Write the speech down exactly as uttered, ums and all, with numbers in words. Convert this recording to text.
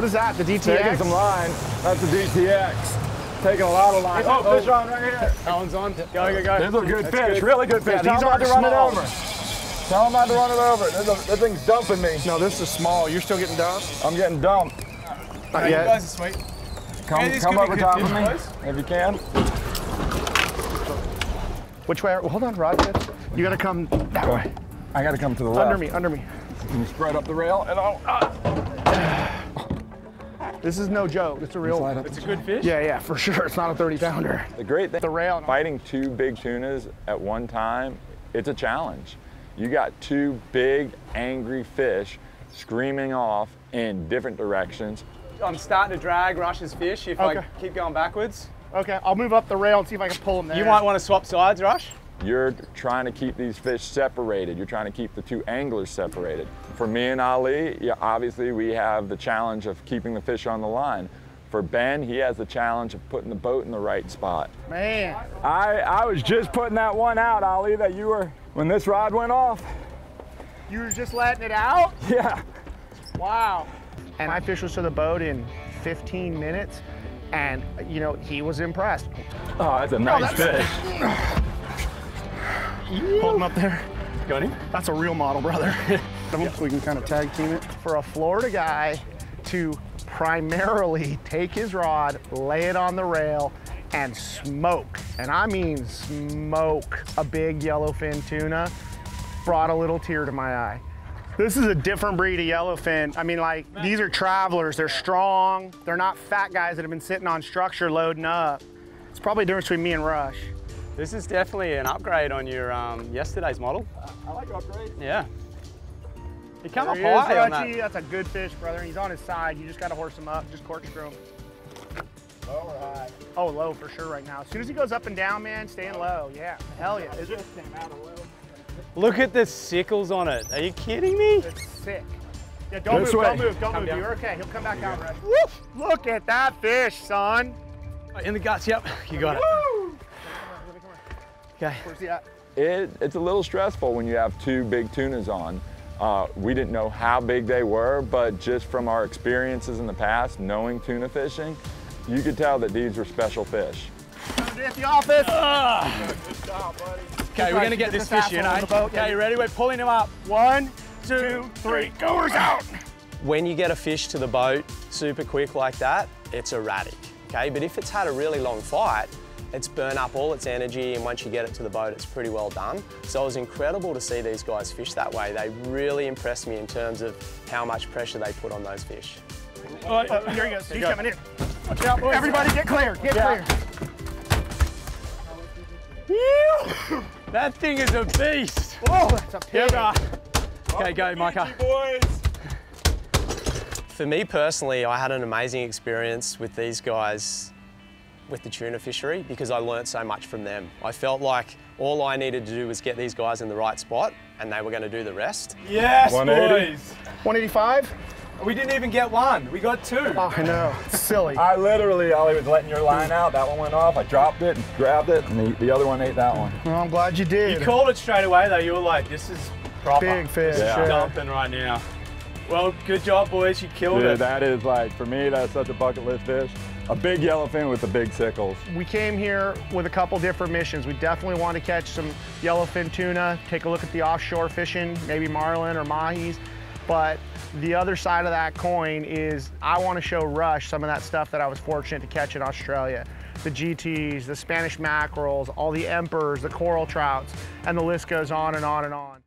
What is that, the D T X? Taking some line. That's the D T X. Taking a lot of line. Oh, oh, fish on right here. That one's on. Go, go, go. There's a good That's fish, good. really good fish. Yeah, these aren't small. Run it over. Tell them not to run it over. A, that thing's dumping me. No, this is small. You're still getting dumped? I'm getting dumped. Not not yet. You guys are sweet. Come, hey, come over top of me place. if you can. Which way? Are, well, hold on, Rod. You gotta come that way. way. I gotta come to the left. Under me, under me. Can you spread up the rail? And I'll, uh, this is no joke. It's a real one. It's a good fish? Yeah, yeah, for sure. It's not a thirty pounder. The great thing, the rail. Fighting two big tunas at one time, it's a challenge. You got two big, angry fish screaming off in different directions. I'm starting to drag Rush's fish if okay. I keep going backwards. Okay, I'll move up the rail and see if I can pull him there. You might want to swap sides, Rush. You're trying to keep these fish separated. You're trying to keep the two anglers separated. For me and Ali, yeah, obviously we have the challenge of keeping the fish on the line. For Ben, he has the challenge of putting the boat in the right spot. Man. I, I was just putting that one out, Ali, that you were, when this rod went off. You were just letting it out? Yeah. Wow. And my fish was to the boat in fifteen minutes, and you know he was impressed. Oh, that's a nice no, that's... fish. Hold him up there. Got him. That's a real model, brother. Yeah. We can kind of tag team it. For a Florida guy to primarily take his rod, lay it on the rail, and smoke, and I mean smoke, a big yellowfin tuna, brought a little tear to my eye. This is a different breed of yellowfin. I mean, like, these are travelers. They're strong. They're not fat guys that have been sitting on structure loading up. It's probably the difference between me and Rush. This is definitely an upgrade on your um, yesterday's model. Uh, I like upgrades. Yeah. He come there up he high is, on that. That's a good fish, brother. He's on his side. You just got to horse him up. Just corkscrew him. Low or high? Oh, low for sure right now. As soon as he goes up and down, man, staying low. Yeah. Hell yeah. Is it? Look at the sickles on it. Are you kidding me? It's sick. Yeah, don't move, don't move, don't move. You're okay. He'll come back out, Rush. Woof! Look at that fish, son. In the guts, yep. You got it. Woo! Okay. Where's he at? It, it's a little stressful when you have two big tunas on. Uh, we didn't know how big they were, but just from our experiences in the past, knowing tuna fishing, you could tell that these were special fish. At the office. Uh, Good job, buddy. Okay, we're gonna get, get this, this fish in. Eh? Okay, you ready? We're pulling him up. One, two, two three. Goers out. When you get a fish to the boat super quick like that, it's erratic. Okay, but if it's had a really long fight, it's burnt up all its energy, and once you get it to the boat, it's pretty well done. So it was incredible to see these guys fish that way. They really impressed me in terms of how much pressure they put on those fish. Oh, here he goes. He's coming in. Watch out, boys. Everybody, get clear. Get yeah. clear. That thing is a beast. Oh, that's a pig. Yeah. Okay, go, Micah. For me personally, I had an amazing experience with these guys with the tuna fishery because I learned so much from them. I felt like all I needed to do was get these guys in the right spot and they were going to do the rest. Yes, boys. one eighty-five? We didn't even get one. We got two. Oh, I know. It's silly. I literally, Ollie was letting your line out. That one went off. I dropped it, grabbed it, and the, the other one ate that one. Well, I'm glad you did. You called it straight away, though. You were like, this is proper. Big fish. This yeah. is dumping right now. Well, good job, boys. You killed Dude, it. That is like, for me, that's such a bucket list fish. A big yellowfin with the big sickles. We came here with a couple different missions. We definitely want to catch some yellowfin tuna, take a look at the offshore fishing, maybe marlin or mahis. But the other side of that coin is I want to show Rush some of that stuff that I was fortunate to catch in Australia. The G Ts, the Spanish mackerels, all the emperors, the coral trouts, and the list goes on and on and on.